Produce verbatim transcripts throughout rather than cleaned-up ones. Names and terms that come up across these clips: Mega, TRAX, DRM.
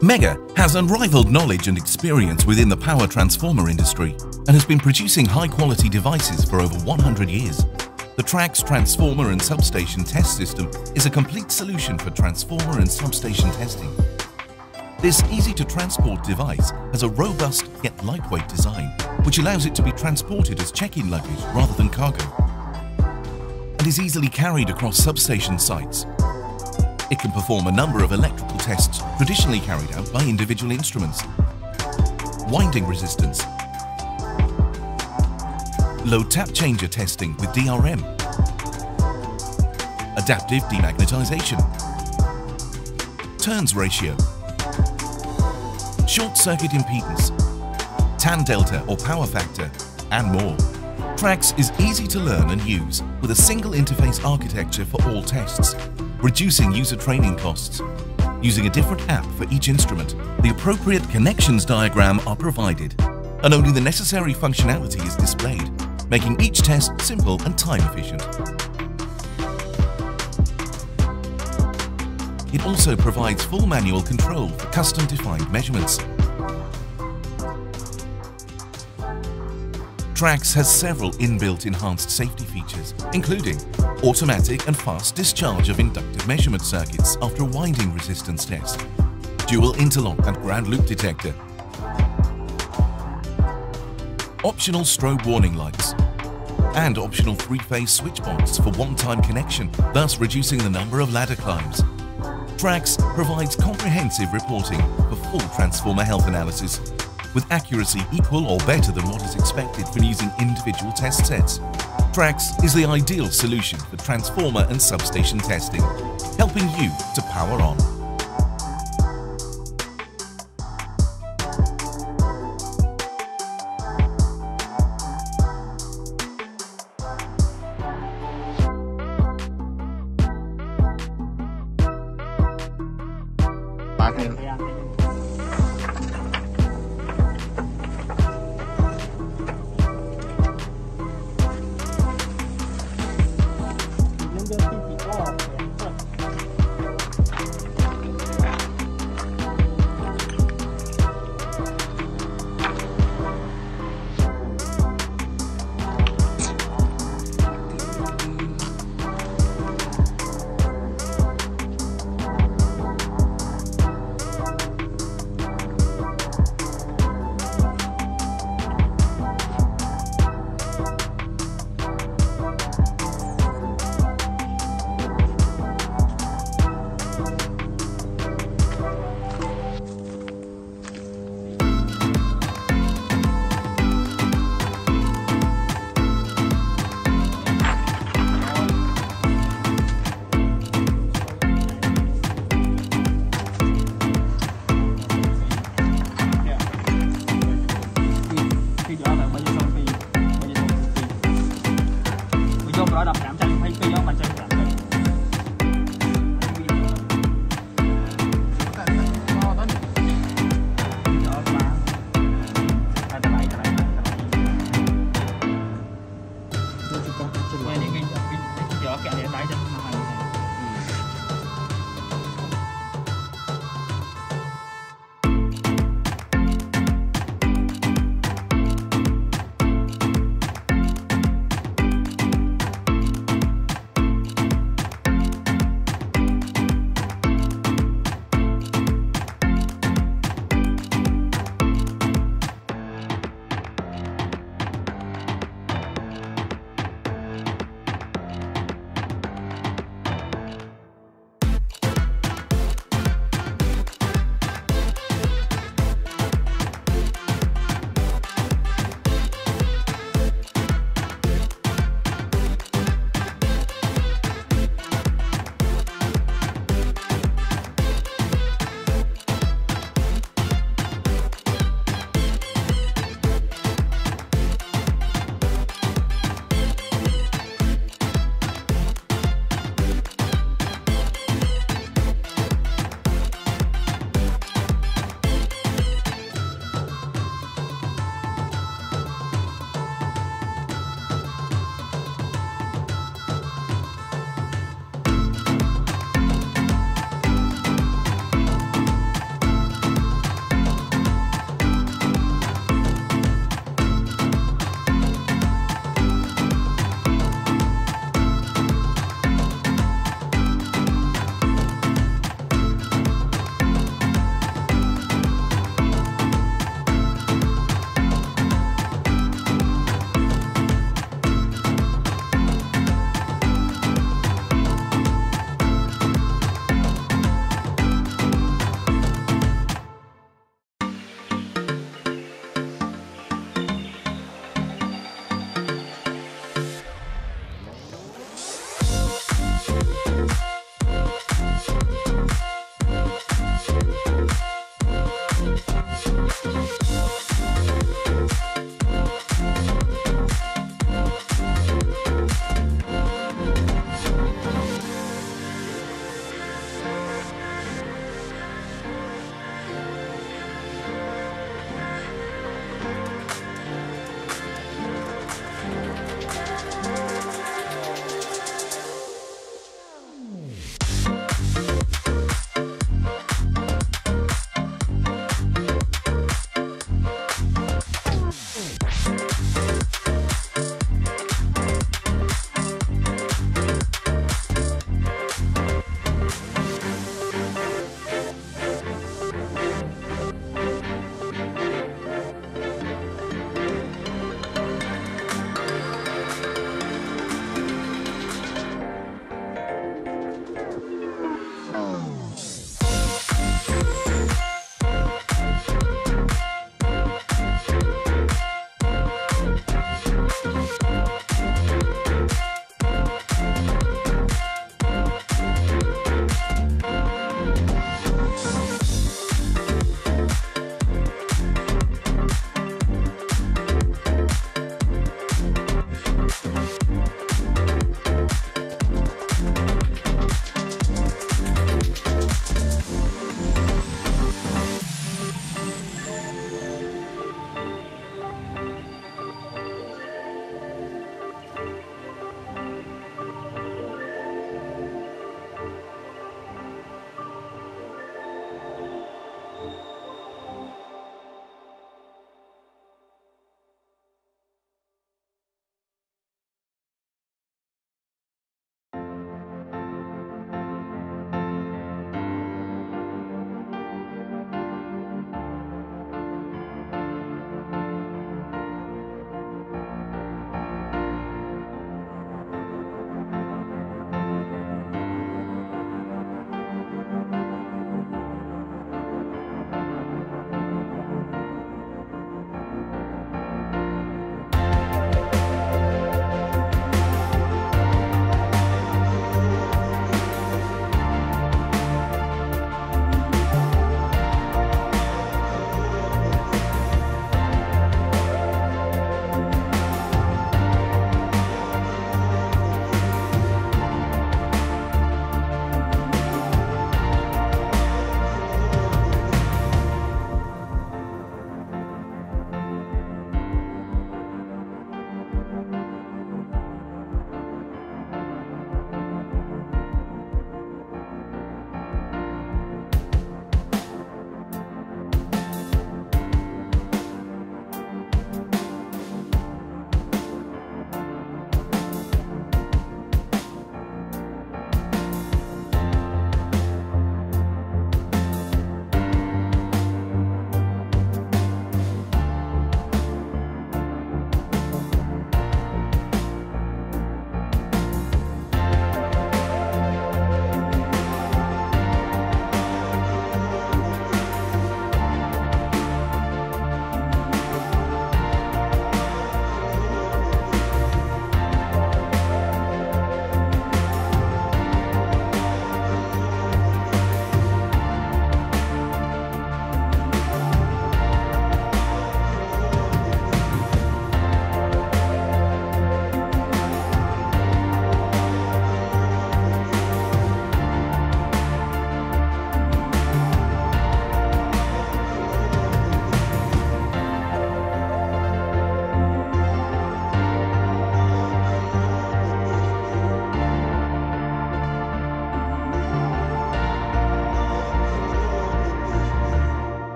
Mega has unrivaled knowledge and experience within the power transformer industry and has been producing high-quality devices for over one hundred years. The TRAX transformer and substation test system is a complete solution for transformer and substation testing. This easy-to-transport device has a robust yet lightweight design, which allows it to be transported as check-in luggage rather than cargo, and is easily carried across substation sites. It can perform a number of electrical tests traditionally carried out by individual instruments. Winding resistance, low tap changer testing with D R M, adaptive demagnetization, turns ratio, short circuit impedance, tan delta or power factor, and more. TRAX is easy to learn and use with a single interface architecture for all tests, reducing user training costs. Using a different app for each instrument, the appropriate connections diagram are provided, and only the necessary functionality is displayed, making each test simple and time efficient. It also provides full manual control for custom-defined measurements. TRAX has several inbuilt enhanced safety features, including automatic and fast discharge of inductive measurement circuits after a winding resistance test, dual interlock and ground loop detector, optional strobe warning lights, and optional three-phase switch box for one-time connection, thus reducing the number of ladder climbs. TRAX provides comprehensive reporting for full transformer health analysis, with accuracy equal or better than what is expected when using individual test sets. TRAX is the ideal solution for transformer and substation testing, helping you to power on.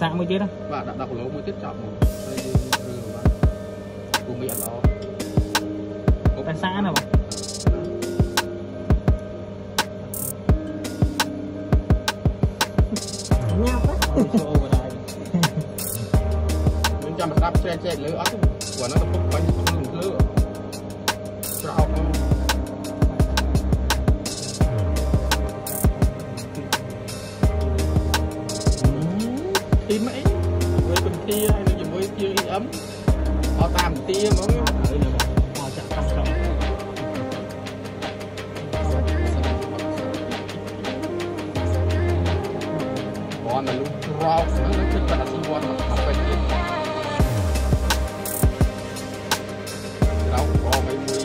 Sạc mới chết đó. Và đặt đọc lỗ mới chết chọc một. Cùng bị ẩn đó. Có cái sạc nào không? Nhau quá. Mình cho mình đắp xe xe lưỡi ớt của nó tập tục bánh không dùng lưỡi. Cho học không? Tí mấy với bên kia hay là dùng với kia ấm họ tạm tia món cái mặt lợi này họ chặt cắt xong bọn là lúc rau nó rất là xung quanh mà không phải kia rau có mấy mươi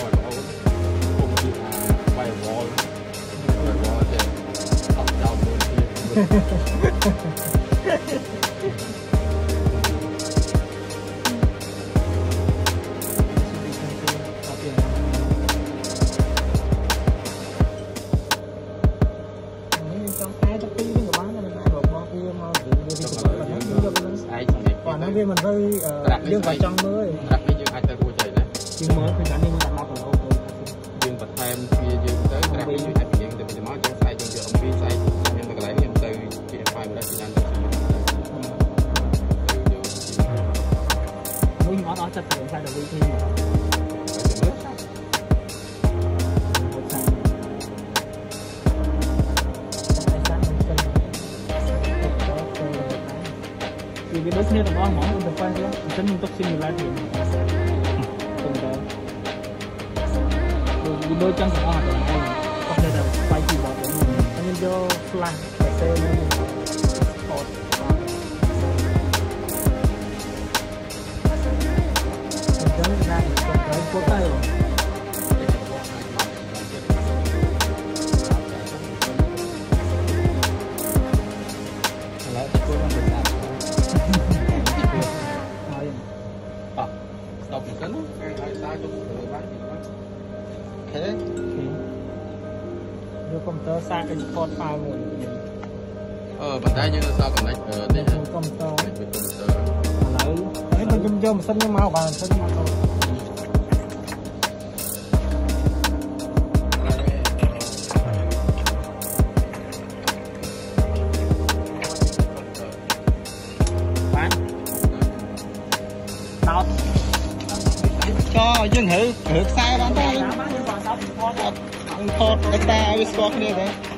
mọi rau không chịu bài bò bài bò thì học rau bên kia cái mình hơi dương vào trong mới đặt cái dương hai tay của trời này dương mới thì anh em đặt bao phần ô dương vật thêm kia dương tới đặt cái dương đặt cái dương từ từ máu trong sai dương từ ông sai nhưng mà cái lấy dương từ cái phai của đất anh mũi máu đó chặt từ sai đầu đi thêm vì đối với nó mỏ được quay đó, tính liên tục xin nhiều lại tiền. Cùng đó. Vì đối chẳng có hoạt động này, có thể là quay chỉ vào của mình. Anh em vô flash, phải xem mình. Hột. Mình chẳng ra, còn cái cố tay rồi. Hãy subscribe cho kênh Ghiền Mì Gõ để không bỏ lỡ những video hấp dẫn. Vô computer sang export file rồi. Ờ, bạn đây như là sao còn lách ở đây hả? Vô computer. Vô computer. Lấy. Lấy mình chôm chôm xanh nhưng màu vàng xanh màu. Hãy subscribe cho kênh Ghiền Mì Gõ để không bỏ lỡ những video hấp dẫn.